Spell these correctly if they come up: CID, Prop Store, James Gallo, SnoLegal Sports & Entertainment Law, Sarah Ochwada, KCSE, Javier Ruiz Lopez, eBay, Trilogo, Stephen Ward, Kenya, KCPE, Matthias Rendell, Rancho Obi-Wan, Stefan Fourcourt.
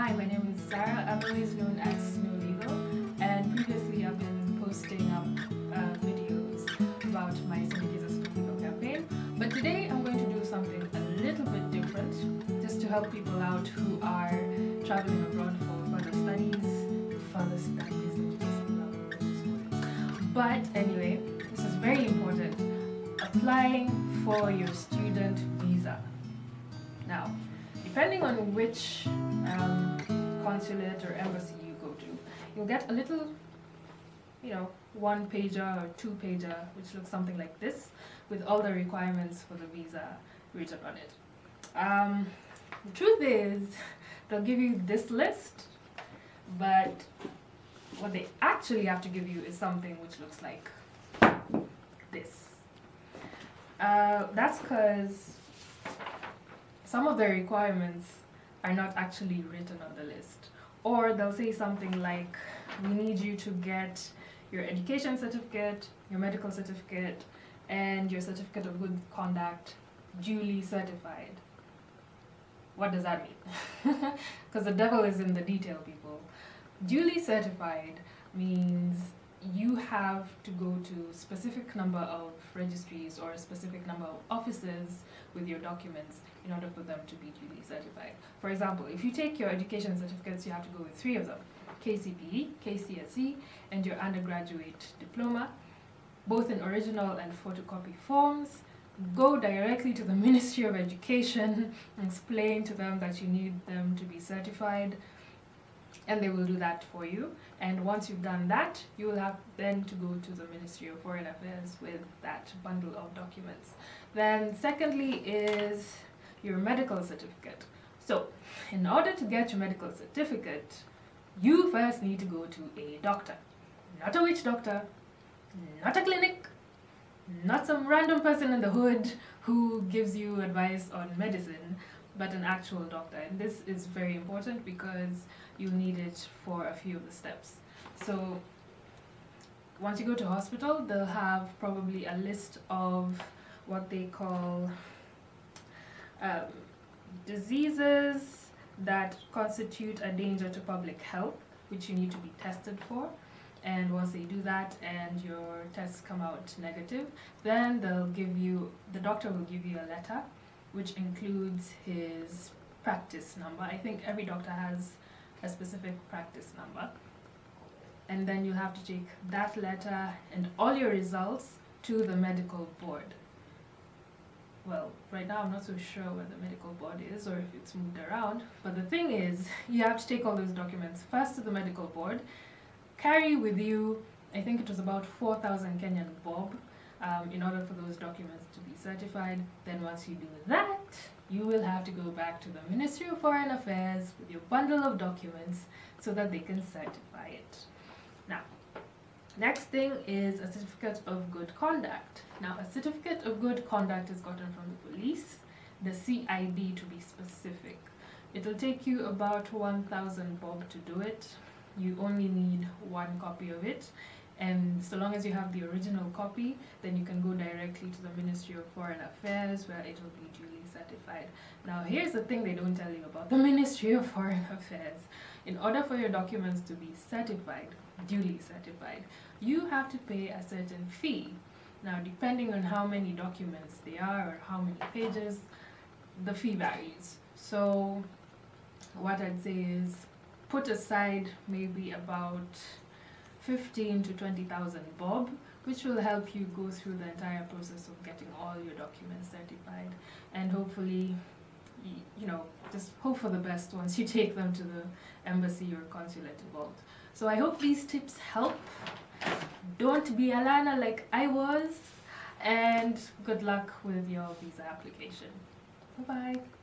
Hi, my name is Sarah. I'm always known as SnoLegal, and previously I've been posting up videos about my synergies of SnoLegal campaign. But today I'm going to do something a little bit different, just to help people out who are traveling abroad for further studies. But anyway, this is very important: applying for your student visa. Now, depending on which consulate or embassy you go to, you'll get a little, you know, one-pager or two-pager, which looks something like this, with all the requirements for the visa written on it. The truth is, they'll give you this list, but what they actually have to give you is something which looks like this. That's because some of the requirements are not actually written on the list. Or they'll say something like, we need you to get your education certificate, your medical certificate, and your certificate of good conduct duly certified. What does that mean? Because the devil is in the detail, people. Duly certified means you have to go to a specific number of registries or a specific number of offices with your documents in order for them to be duly certified. For example, if you take your education certificates, you have to go with 3 of them: KCPE, KCSE, and your undergraduate diploma, both in original and photocopy forms. Go directly to the Ministry of Education and explain to them that you need them to be certified, and they will do that for you. And once you've done that, you will have then to go to the Ministry of Foreign Affairs with that bundle of documents. Then secondly is your medical certificate. So in order to get your medical certificate, you first need to go to a doctor. Not a witch doctor, not a clinic, not some random person in the hood who gives you advice on medicine, but an actual doctor. And this is very important because you'll need it for a few of the steps. So once you go to hospital, they'll have probably a list of what they call diseases that constitute a danger to public health, which you need to be tested for. And once they do that and your tests come out negative, then they'll give you, the doctor will give you a letter which includes his practice number. I think every doctor has a specific practice number. And then you'll have to take that letter and all your results to the medical board. Well, right now I'm not so sure where the medical board is or if it's moved around, but the thing is, you have to take all those documents first to the medical board, carry with you, I think it was about 4,000 Kenyan bob, in order for those documents to be certified. Then once you do that, you will have to go back to the Ministry of Foreign Affairs with your bundle of documents so that they can certify it. Now, next thing is a certificate of good conduct. Now, a certificate of good conduct is gotten from the police, the CID to be specific. It'll take you about 1,000 bob to do it. You only need one copy of it. And so long as you have the original copy, then you can go directly to the Ministry of Foreign Affairs where it will be duly certified. Now here's the thing they don't tell you about the Ministry of Foreign Affairs. In order for your documents to be certified, duly certified, you have to pay a certain fee. Now depending on how many documents they are or how many pages, the fee varies. So what I'd say is put aside maybe about 15 to 20,000 bob, which will help you go through the entire process of getting all your documents certified, and hopefully, you know, just hope for the best once you take them to the embassy or consulate involved. So I hope these tips help. Don't be Alana like I was, and good luck with your visa application. Bye-bye.